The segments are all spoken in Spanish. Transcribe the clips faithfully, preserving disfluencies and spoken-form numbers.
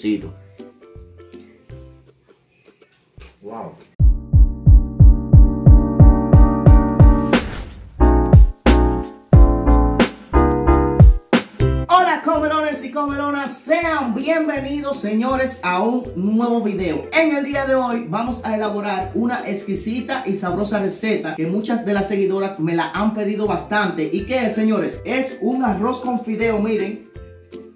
cocido. Wow. Hola comelones y comelonas, sean bienvenidos señores a un nuevo video. En el día de hoy vamos a elaborar una exquisita y sabrosa receta que muchas de las seguidoras me la han pedido bastante. ¿Y qué es, señores? Es un arroz con fideo, miren.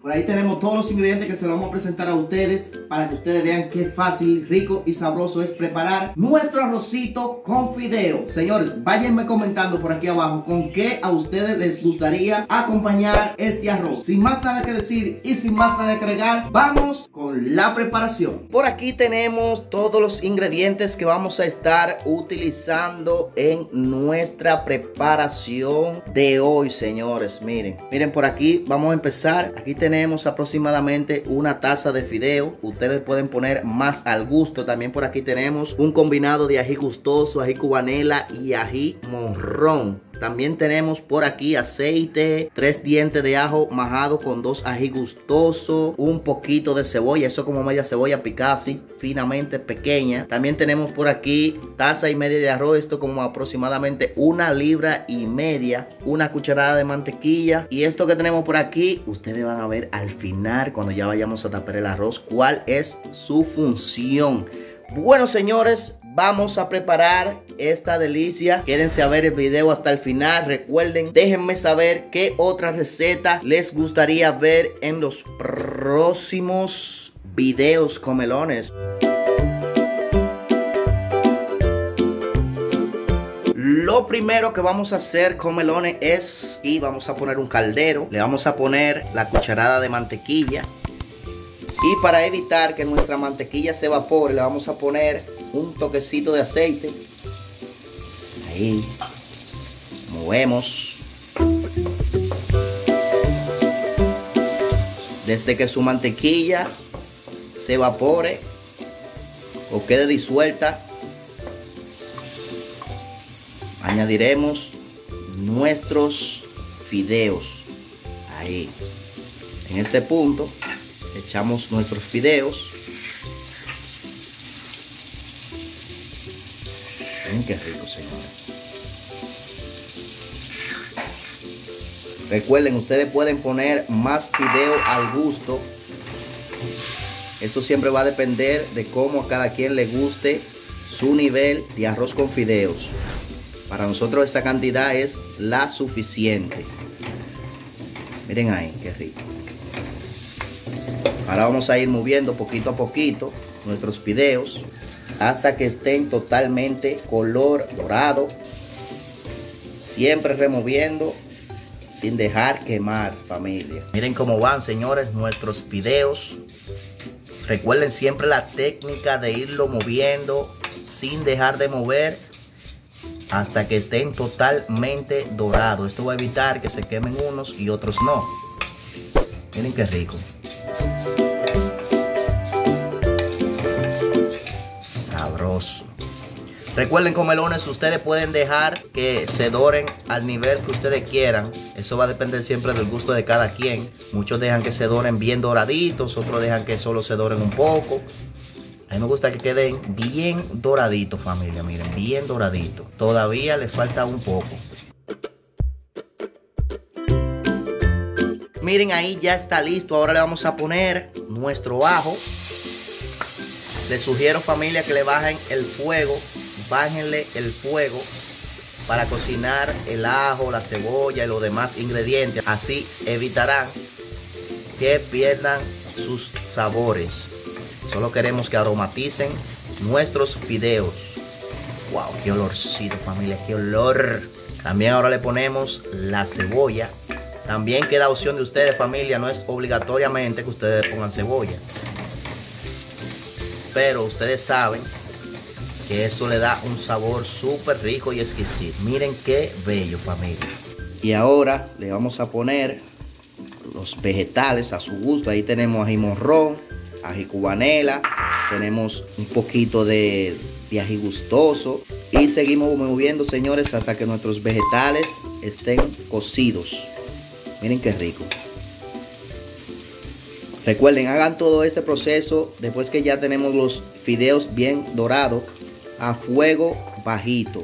Por ahí tenemos todos los ingredientes que se los vamos a presentar a ustedes para que ustedes vean qué fácil, rico y sabroso es preparar nuestro arrocito con fideo. Señores, váyanme comentando por aquí abajo con qué a ustedes les gustaría acompañar este arroz. Sin más nada que decir y sin más nada que agregar, vamos con la preparación. Por aquí tenemos todos los ingredientes que vamos a estar utilizando en nuestra preparación de hoy, señores. Miren, miren por aquí, vamos a empezar. Aquí tenemos Tenemos aproximadamente una taza de fideo. Ustedes pueden poner más al gusto. También por aquí tenemos un combinado de ají gustoso, ají cubanela y ají morrón. También tenemos por aquí aceite, tres dientes de ajo majado con dos ají gustoso, un poquito de cebolla, eso como media cebolla picada así finamente pequeña. También tenemos por aquí taza y media de arroz, esto como aproximadamente una libra y media, una cucharada de mantequilla. Y esto que tenemos por aquí, ustedes van a ver al final cuando ya vayamos a tapar el arroz cuál es su función. Bueno señores, vamos a preparar esta delicia. Quédense a ver el video hasta el final. Recuerden, déjenme saber qué otra receta les gustaría ver en los próximos videos, comelones. Lo primero que vamos a hacer, comelones, es y vamos a poner un caldero. Le vamos a poner la cucharada de mantequilla. Y para evitar que nuestra mantequilla se evapore, le vamos a poner un toquecito de aceite. Ahí. Movemos. Desde que su mantequilla se evapore o quede disuelta, añadiremos nuestros fideos. Ahí. En este punto echamos nuestros fideos. Miren qué rico, señores. Recuerden, ustedes pueden poner más fideo al gusto. Eso siempre va a depender de cómo a cada quien le guste su nivel de arroz con fideos. Para nosotros esa cantidad es la suficiente. Miren ahí, qué rico. Ahora vamos a ir moviendo poquito a poquito nuestros fideos hasta que estén totalmente color dorado. Siempre removiendo sin dejar quemar, familia. Miren cómo van, señores, nuestros fideos. Recuerden siempre la técnica de irlo moviendo sin dejar de mover hasta que estén totalmente dorados. Esto va a evitar que se quemen unos y otros no. Miren qué rico. Sabroso. Recuerden, comelones, ustedes pueden dejar que se doren al nivel que ustedes quieran. Eso va a depender siempre del gusto de cada quien. Muchos dejan que se doren bien doraditos, otros dejan que solo se doren un poco. A mí me gusta que queden bien doraditos, familia. Miren, bien doraditos. Todavía les falta un poco. Miren, ahí ya está listo. Ahora le vamos a poner nuestro ajo. Les sugiero, familia, que le bajen el fuego. Bájenle el fuego para cocinar el ajo, la cebolla y los demás ingredientes. Así evitarán que pierdan sus sabores. Solo queremos que aromaticen nuestros fideos. ¡Wow! ¡Qué olorcito, familia! ¡Qué olor! También ahora le ponemos la cebolla. También queda opción de ustedes, familia. No es obligatoriamente que ustedes pongan cebolla. Pero ustedes saben que eso le da un sabor súper rico y exquisito. Miren qué bello, familia. Y ahora le vamos a poner los vegetales a su gusto. Ahí tenemos ají morrón, ají cubanela. Tenemos un poquito de, de ají gustoso. Y seguimos moviendo, señores, hasta que nuestros vegetales estén cocidos. Miren qué rico. Recuerden, hagan todo este proceso después que ya tenemos los fideos bien dorados a fuego bajito,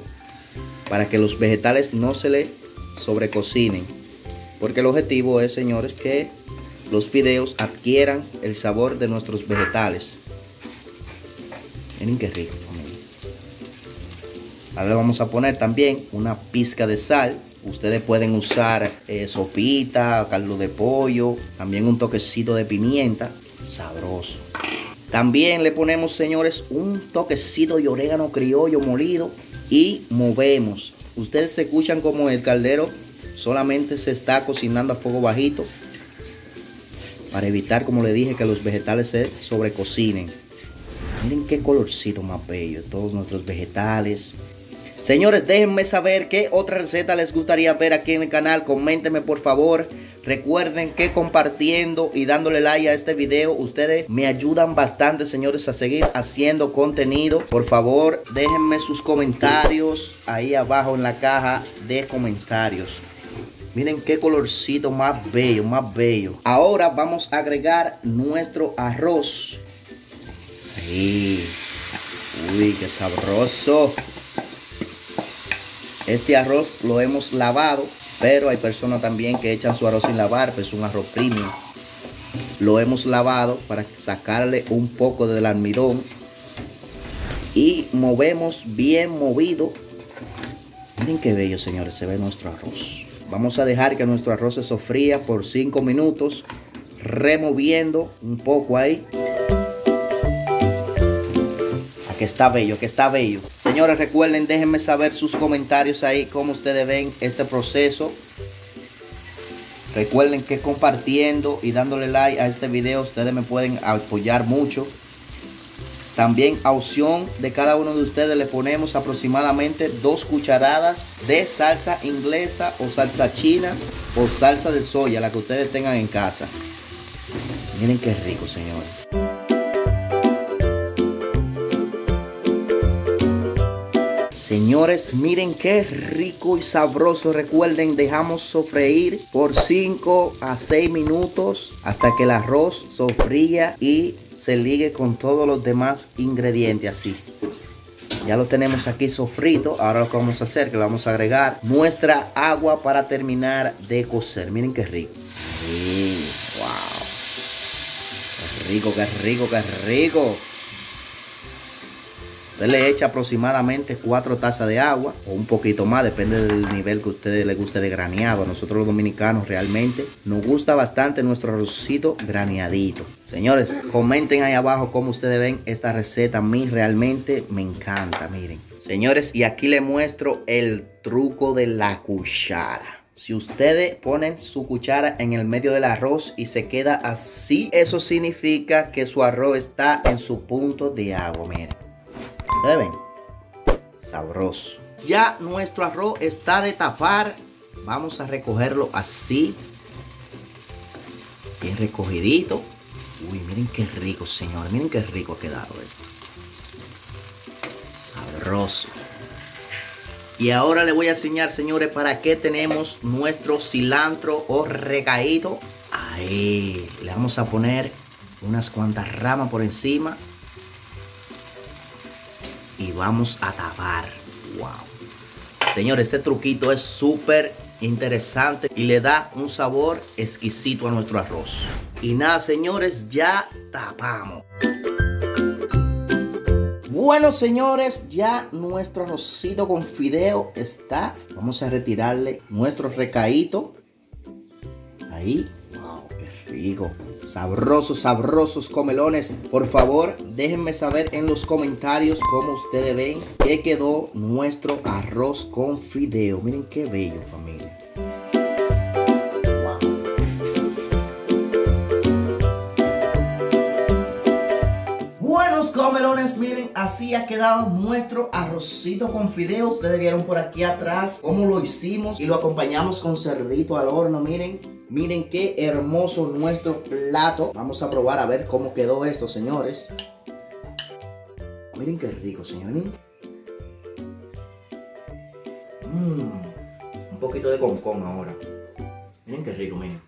para que los vegetales no se le sobrecocinen, porque el objetivo es, señores, que los fideos adquieran el sabor de nuestros vegetales. Miren qué rico. Ahora le vamos a poner también una pizca de sal. Ustedes pueden usar eh, sopita, caldo de pollo, también un toquecito de pimienta, sabroso. También le ponemos, señores, un toquecito de orégano criollo molido y movemos. Ustedes se escuchan como el caldero solamente se está cocinando a fuego bajito, para evitar, como le dije, que los vegetales se sobrecocinen. Miren qué colorcito más bello, todos nuestros vegetales. Señores, déjenme saber qué otra receta les gustaría ver aquí en el canal. Coméntenme, por favor. Recuerden que compartiendo y dándole like a este video, ustedes me ayudan bastante, señores, a seguir haciendo contenido. Por favor, déjenme sus comentarios ahí abajo en la caja de comentarios. Miren qué colorcito más bello, más bello. Ahora vamos a agregar nuestro arroz. Ahí. Uy, qué sabroso. Este arroz lo hemos lavado, pero hay personas también que echan su arroz sin lavar, pues es un arroz premium. Lo hemos lavado para sacarle un poco del almidón y movemos bien movido. Miren qué bello, señores, se ve nuestro arroz. Vamos a dejar que nuestro arroz se sofría por cinco minutos, removiendo un poco ahí. Que está bello, que está bello. Señores, recuerden, déjenme saber sus comentarios ahí, cómo ustedes ven este proceso. Recuerden que compartiendo y dándole like a este video, ustedes me pueden apoyar mucho. También a opción de cada uno de ustedes le ponemos aproximadamente dos cucharadas de salsa inglesa o salsa china o salsa de soya, la que ustedes tengan en casa. Miren qué rico, señores. Señores, miren qué rico y sabroso. Recuerden, dejamos sofreír por cinco a seis minutos hasta que el arroz sofría y se ligue con todos los demás ingredientes así. Ya lo tenemos aquí sofrito. Ahora lo que vamos a hacer, que le vamos a agregar nuestra agua para terminar de cocer. Miren qué rico. Sí, wow. Qué rico, qué rico, qué rico. Usted le echa aproximadamente cuatro tazas de agua o un poquito más, depende del nivel que a ustedes les guste de graneado. A nosotros los dominicanos realmente nos gusta bastante nuestro arrocito graneadito. Señores, comenten ahí abajo cómo ustedes ven esta receta. A mí realmente me encanta, miren. Señores, y aquí les muestro el truco de la cuchara. Si ustedes ponen su cuchara en el medio del arroz y se queda así, eso significa que su arroz está en su punto de agua, miren. ¿Ustedes ven? Sabroso. Ya nuestro arroz está de tapar. Vamos a recogerlo así. Bien recogidito. Uy, miren qué rico, señor. Miren qué rico ha quedado esto. Sabroso. Y ahora les voy a enseñar, señores, para qué tenemos nuestro cilantro o recaído. Ahí. Le vamos a poner unas cuantas ramas por encima. Y vamos a tapar. Wow. Señores, este truquito es súper interesante y le da un sabor exquisito a nuestro arroz. Y nada, señores, ya tapamos. Bueno, señores, ya nuestro arrocito con fideo está. Vamos a retirarle nuestro recaíto. Ahí. Wow, qué rico. Sabrosos, sabrosos comelones. Por favor, déjenme saber en los comentarios cómo ustedes ven que quedó nuestro arroz con fideo. Miren qué bello, familia. Wow. Buenos comelones, miren, así ha quedado nuestro arrocito con fideo. Ustedes vieron por aquí atrás cómo lo hicimos y lo acompañamos con cerdito al horno, miren. Miren qué hermoso nuestro plato. Vamos a probar a ver cómo quedó esto, señores. Miren qué rico, señores. Mm, un poquito de concón ahora. Miren qué rico, miren.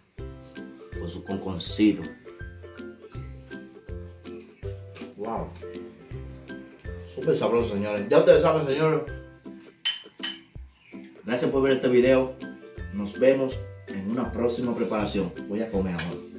Con su conconcito. Wow. Súper sabroso, señores. Ya ustedes saben, señores. Gracias por ver este video. Nos vemos en una próxima preparación. Voy a comer ahora.